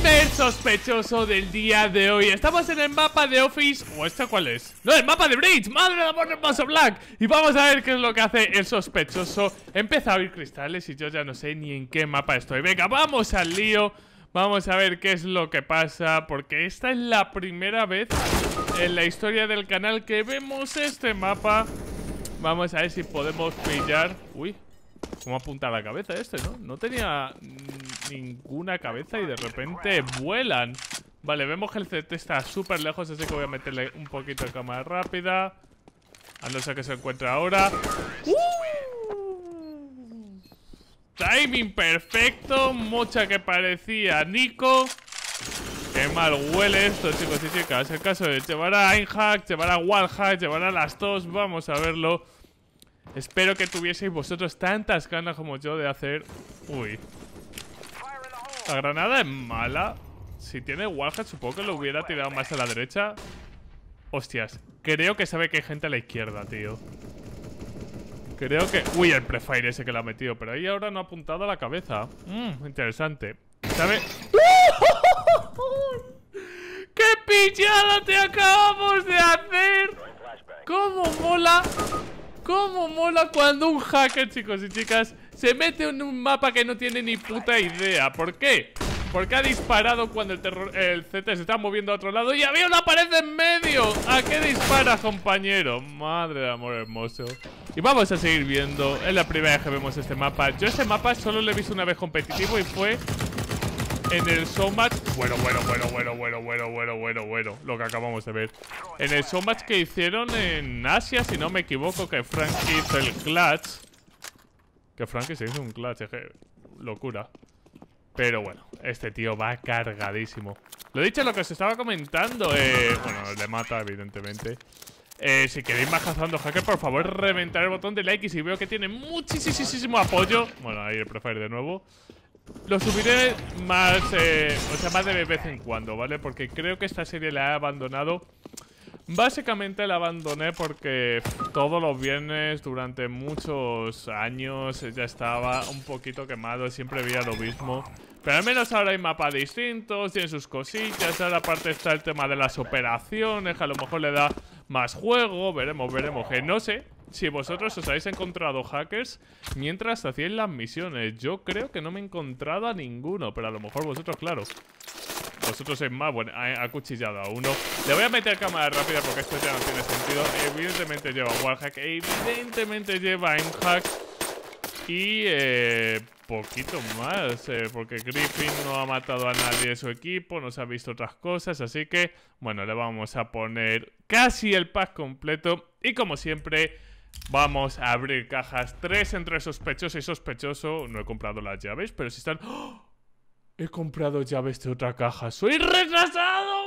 Primer sospechoso del día de hoy. Estamos en el mapa de Office. ¿O esta cuál es? No, el mapa de Bridge. Madre de amor hermoso Black. Y vamos a ver qué es lo que hace el sospechoso. Empieza a oír cristales y yo ya no sé ni en qué mapa estoy. Venga, vamos al lío. Vamos a ver qué es lo que pasa, porque esta es la primera vez en la historia del canal que vemos este mapa. Vamos a ver si podemos pillar... Uy, cómo apunta la cabeza este, ¿no? No tenía ninguna cabeza y de repente vuelan. Vale, vemos que el CT está súper lejos, así que voy a meterle un poquito de cámara rápida. A no ser que se encuentre ahora. Timing perfecto. Mucha que parecía Nico. Qué mal huele esto, chicos y chicas. El caso de llevará Einhack, llevará Wallhack, llevará las dos. Vamos a verlo. Espero que tuvieseis vosotros tantas ganas como yo de hacer... Uy. La granada es mala. Si tiene Wallhack, supongo que lo hubiera tirado más a la derecha. Hostias. Creo que sabe que hay gente a la izquierda, tío. Creo que... Uy, el prefire ese que le ha metido. Pero ahí ahora no ha apuntado a la cabeza. Interesante. ¿Sabe? ¡Qué pillada te acabamos de hacer! ¡Cómo mola! ¡Cómo mola cuando un hacker, chicos y chicas, se mete en un mapa que no tiene ni puta idea! ¿Por qué? Porque ha disparado cuando el CT se está moviendo a otro lado y había una pared en medio. ¿A qué disparas, compañero? Madre de amor hermoso. Y vamos a seguir viendo. Es la primera vez que vemos este mapa. Yo ese mapa solo lo he visto una vez competitivo y fue... en el showmatch, bueno, lo que acabamos de ver. En el showmatch que hicieron en Asia, si no me equivoco, que Frank hizo el clutch. Que Frank se hizo un clutch, es que locura. Pero bueno, este tío va cargadísimo. Lo dicho, lo que os estaba comentando, bueno, le mata evidentemente. Si queréis más Cazando Hacker, por favor, reventar el botón de like. Y si veo que tiene muchísimo apoyo, bueno, ahí el prefer de nuevo. Lo subiré más, o sea, más de vez en cuando, ¿vale? Porque creo que esta serie la he abandonado. Básicamente la abandoné porque todos los viernes durante muchos años ya estaba un poquito quemado. Siempre veía lo mismo. Pero al menos ahora hay mapas distintos, tienen sus cosillas. Ahora aparte está el tema de las operaciones, que a lo mejor le da más juego. Veremos, que no sé si vosotros os habéis encontrado hackers mientras hacíais las misiones. Yo creo que no me he encontrado a ninguno, pero a lo mejor vosotros, claro, vosotros sois más. Bueno, ha acuchillado a uno. Le voy a meter cámara rápida porque esto ya no tiene sentido. Evidentemente lleva Wallhack, evidentemente lleva Aimhack. Y poquito más, porque Griffin no ha matado a nadie de su equipo, nos ha visto otras cosas. Así que, bueno, le vamos a poner casi el pack completo. Y como siempre... vamos a abrir cajas. 3 entre sospechoso y sospechoso. No he comprado las llaves, pero si están... ¡Oh! He comprado llaves de otra caja. ¡Soy retrasado!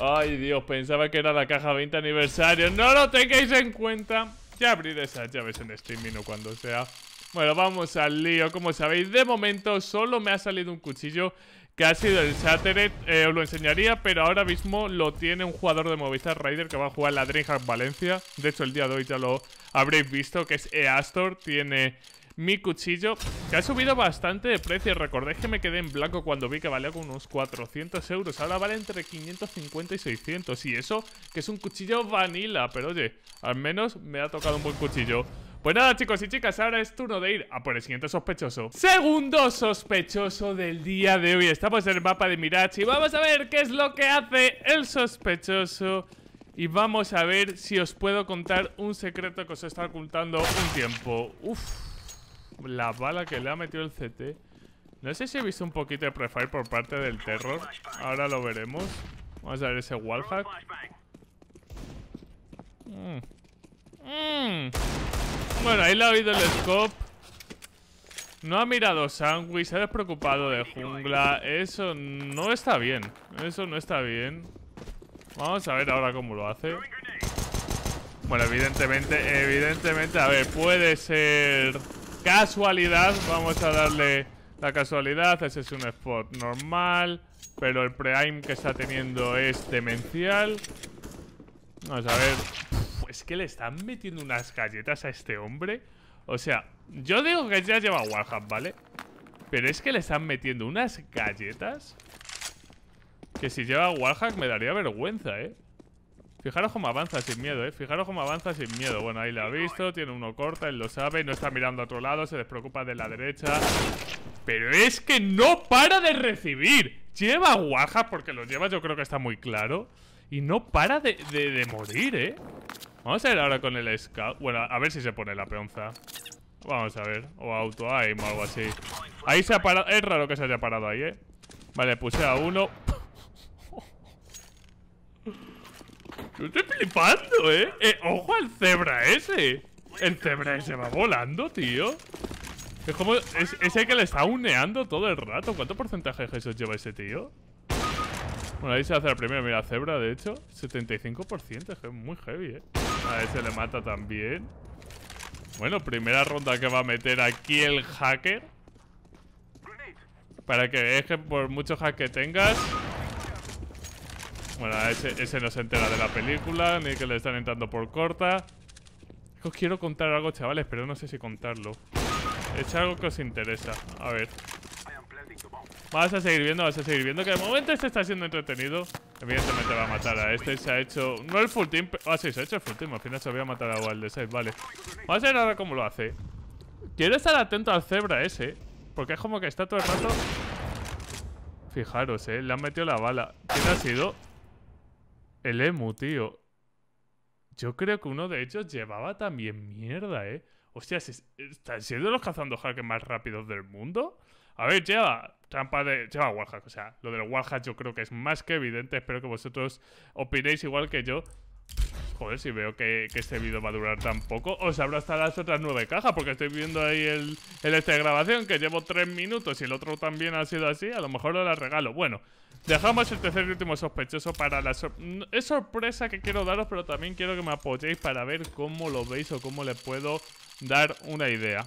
Ay, Dios, pensaba que era la caja 20 aniversario. No lo tengáis en cuenta. Ya abriré esas llaves en streaming o cuando sea. Bueno, vamos al lío. Como sabéis, de momento solo me ha salido un cuchillo que ha sido el Shattered. Os lo enseñaría, pero ahora mismo lo tiene un jugador de Movistar Rider que va a jugar la Dreamhack Valencia. De hecho, el día de hoy ya lo habréis visto, que es Eastor. Tiene mi cuchillo, que ha subido bastante de precio. Recordéis que me quedé en blanco cuando vi que valía con unos 400 euros. Ahora vale entre 550 y 600. Y eso, que es un cuchillo vanilla. Pero oye, al menos me ha tocado un buen cuchillo. Pues nada, chicos y chicas, ahora es turno de ir a por el siguiente sospechoso. Segundo sospechoso del día de hoy. Estamos en el mapa de Mirage y vamos a ver qué es lo que hace el sospechoso. Y vamos a ver si os puedo contar un secreto que os está ocultando un tiempo. Uf, la bala que le ha metido el CT. No sé si he visto un poquito de prefire por parte del Terror. Ahora lo veremos. Vamos a ver ese wallhack. Bueno, ahí le ha oído el scope. No ha mirado Sandwich, se ha despreocupado de jungla. Eso no está bien. Eso no está bien. Vamos a ver ahora cómo lo hace. Bueno, evidentemente, a ver, puede ser casualidad. Vamos a darle la casualidad. Ese es un spot normal, pero el pre-aim que está teniendo es demencial. Vamos a ver... Es que le están metiendo unas galletas a este hombre. O sea, yo digo que ya lleva Wallhack, ¿vale? Pero es que le están metiendo unas galletas que si lleva wallhack me daría vergüenza, ¿eh? Fijaros cómo avanza sin miedo, ¿eh? Fijaros cómo avanza sin miedo. Bueno, ahí la ha visto, tiene uno corta, él lo sabe. No está mirando a otro lado, se despreocupa de la derecha. Pero es que no para de recibir. Lleva wallhack porque lo lleva, yo creo que está muy claro. Y no para de morir, ¿eh? Vamos a ir ahora con el scout. Bueno, a ver si se pone la peonza. Vamos a ver. O auto aim o algo así. Ahí se ha parado. Es raro que se haya parado ahí, ¿eh? Vale, puse a uno. Yo estoy flipando, ¿eh? Ojo al cebra ese. El cebra ese va volando, tío. Es como... Es el que le está uneando todo el rato. ¿Cuánto porcentaje de esos lleva ese tío? Bueno, ahí se hace la primera. Mira, cebra, de hecho 75%, es muy heavy, ¿eh? A ese le mata también. Bueno, primera ronda que va a meter aquí el hacker. Para que veáis que por mucho hack que tengas... Bueno, ese no se entera de la película, ni que le están entrando por corta. Os quiero contar algo, chavales, pero no sé si contarlo. Es algo que os interesa. A ver. Vas a seguir viendo que de momento este está siendo entretenido. Evidentemente va a matar a este, se ha hecho... No el full team, pero... Ah, sí, se ha hecho el full team. Al final se voy a matar a Wild 6, vale. Vamos a ver ahora cómo lo hace. Quiero estar atento al cebra ese, porque es como que está todo el rato... Fijaros, le han metido la bala. ¿Quién ha sido? El emu, tío. Yo creo que uno de ellos llevaba también mierda, Hostia, ¿están siendo los cazando hackers más rápidos del mundo? A ver, lleva trampa de... Lleva wallhack, o sea, lo del wallhack yo creo que es más que evidente. Espero que vosotros opinéis igual que yo. Joder, si veo que este vídeo va a durar tan poco, os abro hasta las otras 9 cajas. Porque estoy viendo ahí el este de grabación, que llevo 3 minutos y el otro también ha sido así. A lo mejor lo la regalo. Bueno, dejamos el tercer y último sospechoso para la sorpresa que quiero daros. Pero también quiero que me apoyéis para ver cómo lo veis o cómo le puedo dar una idea.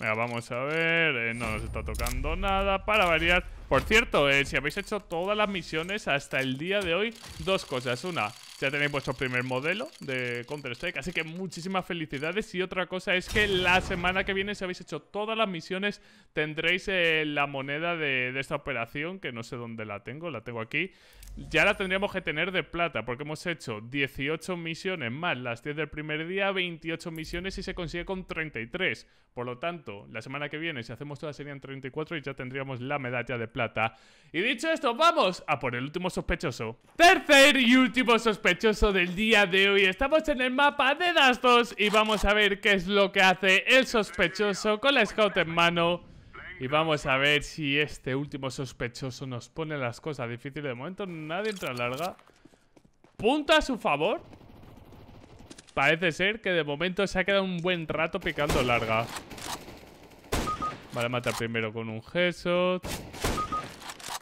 Venga, vamos a ver, no nos está tocando nada, para variar. Por cierto, si habéis hecho todas las misiones hasta el día de hoy, 2 cosas. Una, ya tenéis vuestro primer modelo de Counter-Strike, así que muchísimas felicidades. Y otra cosa es que la semana que viene, si habéis hecho todas las misiones, tendréis la moneda de esta operación, que no sé dónde la tengo aquí. Ya la tendríamos que tener de plata, porque hemos hecho 18 misiones más las 10 del primer día, 28 misiones y se consigue con 33. Por lo tanto, la semana que viene, si hacemos todas, serían 34 y ya tendríamos la medalla de plata. Y dicho esto, vamos a por el último sospechoso. Tercer y último sospechoso del día de hoy. Estamos en el mapa de Dust 2 y vamos a ver qué es lo que hace el sospechoso con la scout en mano. Y vamos a ver si este último sospechoso nos pone las cosas difíciles. De momento nadie entra larga. Punto a su favor. Parece ser que de momento se ha quedado un buen rato picando larga. Vale, mata primero con un headshot.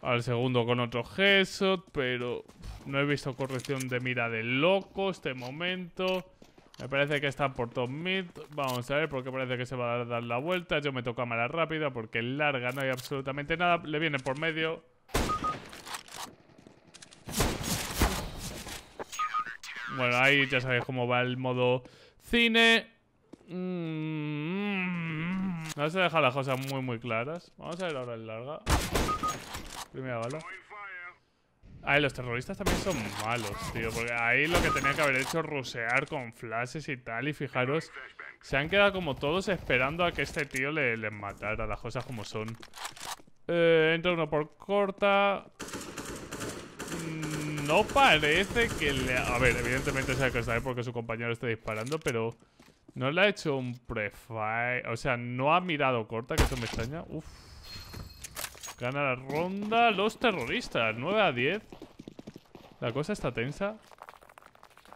Al segundo con otro headshot. Pero no he visto corrección de mira de loco este momento. Me parece que está por top mid. Vamos a ver, porque parece que se va a dar la vuelta. Yo me toco a mala rápida porque larga no hay absolutamente nada. Le viene por medio. Bueno, ahí ya sabéis cómo va el modo cine. No se dejan las cosas muy claras. Vamos a ver ahora el larga. Primera bala. Ay, los terroristas también son malos, tío. Porque ahí lo que tenía que haber hecho, rusear con flashes y tal. Y fijaros, se han quedado como todos esperando a que este tío les matara. Las cosas como son. Entra uno por corta. No parece que le... A ver, evidentemente sabe que sabe porque su compañero está disparando. Pero no le ha hecho un prefire. O sea, no ha mirado corta, que eso me extraña. Uf. Gana la ronda los terroristas, 9-10. La cosa está tensa.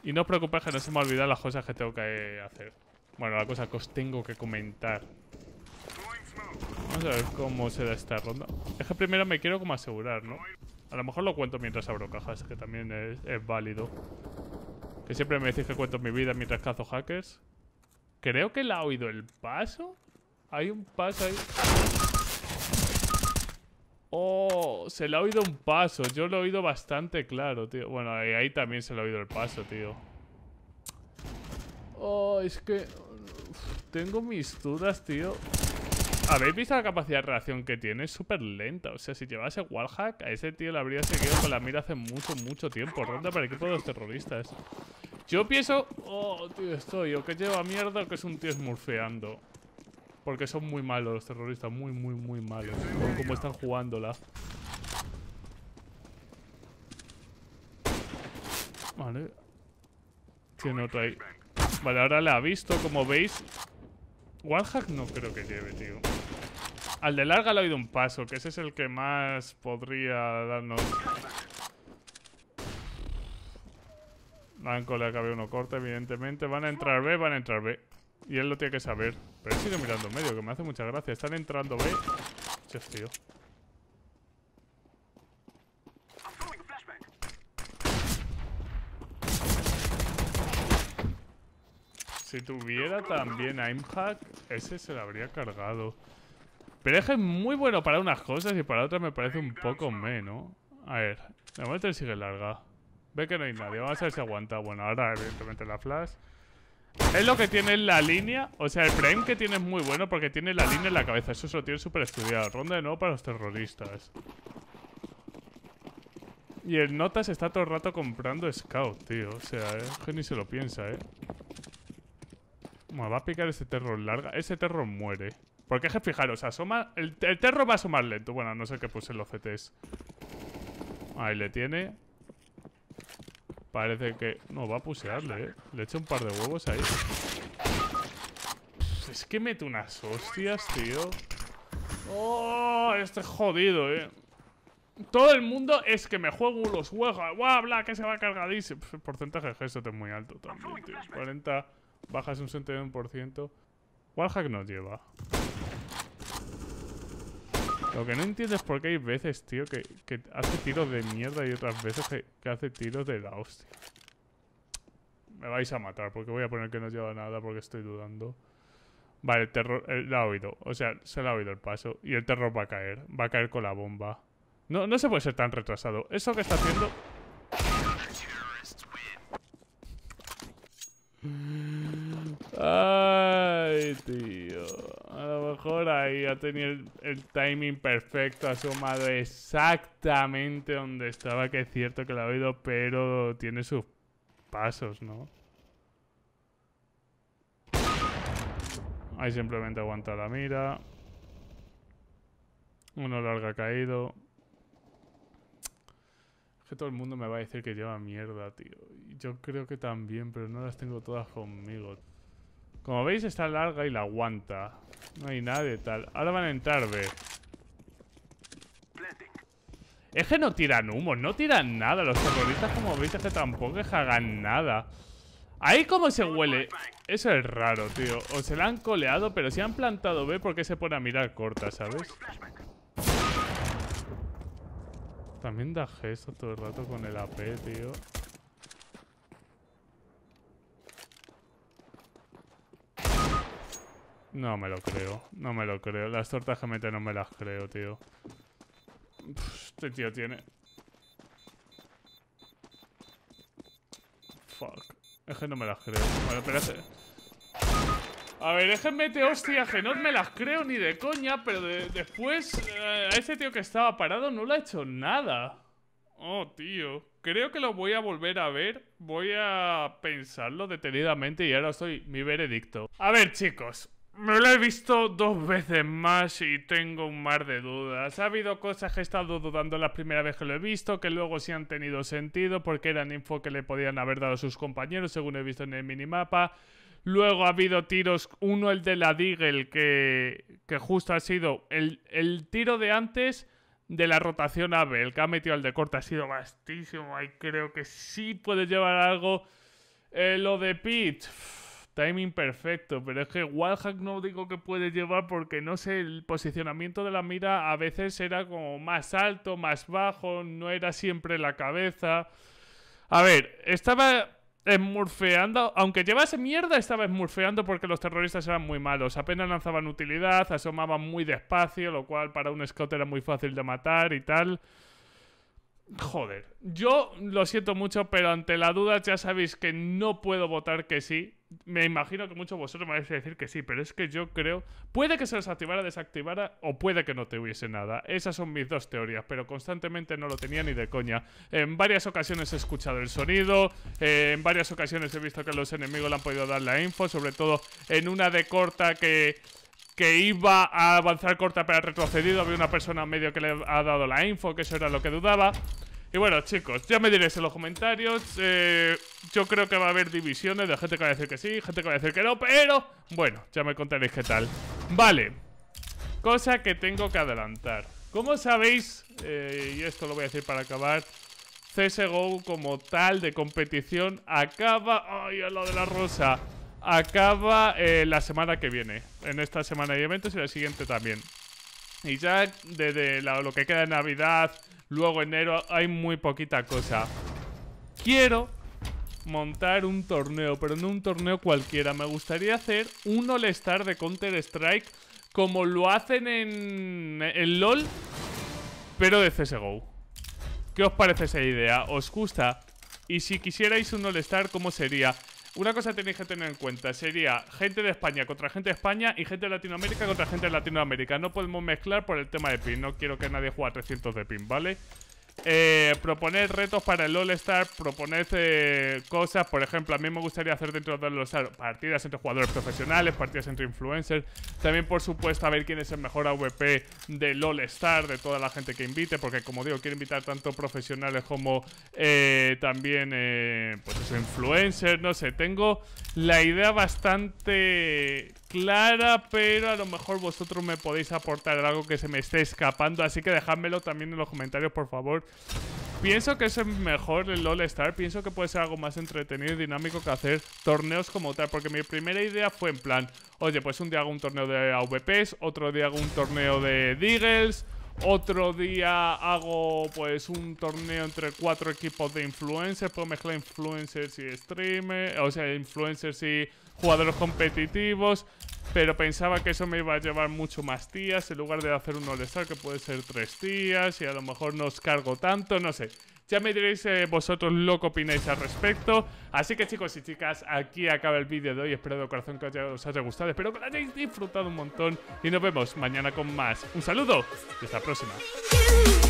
Y no os preocupéis que no se me olvidan las cosas que tengo que hacer. Bueno, la cosa que os tengo que comentar. Vamos a ver cómo se da esta ronda. Es que primero me quiero como asegurar, ¿no? A lo mejor lo cuento mientras abro cajas, que también es válido. Que siempre me decís que cuento mi vida mientras cazo hackers. Creo que le ha oído el paso. Hay un paso ahí. Oh, se le ha oído un paso. Yo lo he oído bastante claro, tío. Bueno, ahí también se le ha oído el paso, tío. Oh, es que... Uf, tengo mis dudas, tío. ¿Habéis visto la capacidad de reacción que tiene? Es súper lenta. O sea, si llevase wallhack, a ese tío le habría seguido con la mira hace mucho, mucho tiempo. Ronda para el equipo de los terroristas. Yo pienso... Oh, tío, estoy. O que lleva mierda o que es un tío smurfeando. Porque son muy malos los terroristas. Muy, muy, muy malos. Por cómo están jugándola. Vale. Tiene otra ahí. Vale, ahora la ha visto, como veis. Wallhack no creo que lleve, tío. Al de larga le ha ido un paso, que ese es el que más podría darnos. Van con la cabeza uno corta, evidentemente. Van a entrar B, van a entrar B. Y él lo tiene que saber. Pero sigue mirando en medio, que me hace mucha gracia. Están entrando B. Chef, tío. Si tuviera también aimhack, ese se lo habría cargado. Pero es que es muy bueno para unas cosas y para otras me parece un poco menos. A ver, la vuelta sigue larga. Ve que no hay nadie, vamos a ver si aguanta. Bueno, ahora evidentemente la flash. Es lo que tiene la línea. O sea, el frame que tiene es muy bueno porque tiene la línea en la cabeza. Eso se lo tiene súper estudiado. Ronda de nuevo para los terroristas. Y el Notas está todo el rato comprando scout, tío. O sea, que ni se lo piensa, ¿eh? Bueno, va a picar ese terror larga. Ese terror muere. Porque es que fijaros, asoma. El terror va a asomar lento. Bueno, no sé qué puse en los CTs. Ahí le tiene. Parece que... No, va a pusearle, ¿eh? Le echo un par de huevos ahí. Es que mete unas hostias, tío. Oh, este es jodido, ¿eh? Todo el mundo es que me juego los juegos. ¡Guau, bla! Que se va cargadísimo. El porcentaje de gesto es muy alto también, tío. 40... Bajas un 71%. Wallhack no lleva. Lo que no entiendo es por qué hay veces, tío, que hace tiros de mierda y otras veces que hace tiros de la hostia. Me vais a matar porque voy a poner que no lleva nada porque estoy dudando. Vale, el terror... la ha oído. O sea, se le ha oído el paso. Y el terror va a caer. Va a caer con la bomba. No, no se puede ser tan retrasado. Eso que está haciendo... Ay, tío. A lo mejor ahí ha tenido el timing perfecto. Ha asomado exactamente donde estaba. Que es cierto que lo ha oído, pero tiene sus pasos, ¿no? Ahí simplemente aguanta la mira. Uno larga ha caído. Que todo el mundo me va a decir que lleva mierda, tío. Yo creo que también, pero no las tengo todas conmigo. Como veis, está larga y la aguanta. No hay nada de tal. Ahora van a entrar, ve. Es que no tiran humos, no tiran nada. Los terroristas, como veis, es que tampoco es que hagan nada. Ahí como se huele. Eso es raro, tío. O se la han coleado, pero si han plantado B, ¿por qué se pone a mirar corta, sabes? También da gesto todo el rato con el AP, tío. No me lo creo. No me lo creo. Las tortas que mete no me las creo, tío. Este tío tiene... Fuck. Es que no me las creo. Vale, espérate. A ver, es que mete hostia, que no me las creo ni de coña, pero después a ese tío que estaba parado no le ha hecho nada. Oh, tío. Creo que lo voy a volver a ver. Voy a pensarlo detenidamente y ahora estoy mi veredicto. A ver, chicos. Me lo he visto dos veces más y tengo un mar de dudas. Ha habido cosas que he estado dudando la primera vez que lo he visto, que luego sí han tenido sentido porque eran info que le podían haber dado a sus compañeros, según he visto en el minimapa. Luego ha habido tiros, uno el de la Deagle, que justo ha sido el tiro de antes de la rotación AB, el que ha metido al de corta, ha sido vastísimo, ahí creo que sí puede llevar algo. Lo de Pete, timing perfecto, pero es que wallhack no digo que puede llevar porque no sé, el posicionamiento de la mira a veces era como más alto, más bajo, no era siempre la cabeza. A ver, estaba... Esmurfeando, aunque llevase mierda, estaba esmurfeando porque los terroristas eran muy malos. Apenas lanzaban utilidad, asomaban muy despacio, lo cual para un scout era muy fácil de matar y tal. Joder, yo lo siento mucho, pero ante la duda ya sabéis que no puedo votar que sí. Me imagino que muchos de vosotros me vais a decir que sí, pero es que yo creo... Puede que se desactivara, desactivara, o puede que no te hubiese nada. Esas son mis dos teorías, pero constantemente no lo tenía ni de coña. En varias ocasiones he escuchado el sonido, en varias ocasiones he visto que los enemigos le han podido dar la info, sobre todo en una de corta que iba a avanzar corta pero ha retrocedido. Había una persona en medio que le ha dado la info, que eso era lo que dudaba. Y bueno, chicos, ya me diréis en los comentarios. Yo creo que va a haber divisiones de gente que va a decir que sí, gente que va a decir que no, pero bueno, ya me contaréis qué tal. Vale, cosa que tengo que adelantar. Como sabéis, y esto lo voy a decir para acabar, CSGO como tal de competición acaba... ¡Ay, lo de la rosa! Acaba la semana que viene. En esta semana hay eventos y la siguiente también. Y ya desde lo que queda de Navidad, luego enero, hay muy poquita cosa. Quiero montar un torneo, pero no un torneo cualquiera. Me gustaría hacer un All-Star de Counter-Strike como lo hacen en LoL, pero de CSGO. ¿Qué os parece esa idea? ¿Os gusta? Y si quisierais un All-Star, ¿cómo sería? Una cosa tenéis que tener en cuenta, sería gente de España contra gente de España y gente de Latinoamérica contra gente de Latinoamérica. No podemos mezclar por el tema de ping, no quiero que nadie juegue a 300 de ping, ¿vale? Proponer retos para el All-Star, proponer cosas, por ejemplo, a mí me gustaría hacer dentro del All-Star partidas entre jugadores profesionales, partidas entre influencers. También, por supuesto, a ver quién es el mejor AWP del All-Star, de toda la gente que invite, porque como digo, quiero invitar tanto profesionales como también pues eso, influencers, no sé. Tengo la idea bastante clara, pero a lo mejor vosotros me podéis aportar algo que se me esté escapando, así que dejádmelo también en los comentarios, por favor. Pienso que eso es mejor el All-Star, pienso que puede ser algo más entretenido y dinámico que hacer torneos como tal, porque mi primera idea fue en plan, oye, pues un día hago un torneo de AWPs, otro día hago un torneo de Deagles, otro día hago pues un torneo entre 4 equipos de influencers, puedo mezclar influencers y streamers, o sea, influencers y jugadores competitivos, pero pensaba que eso me iba a llevar mucho más días en lugar de hacer un All-Star que puede ser 3 días y a lo mejor no os cargo tanto, no sé. Ya me diréis vosotros lo que opináis al respecto. Así que chicos y chicas, aquí acaba el vídeo de hoy. Espero de corazón que os haya gustado, espero que lo hayáis disfrutado un montón y nos vemos mañana con más. Un saludo y hasta la próxima.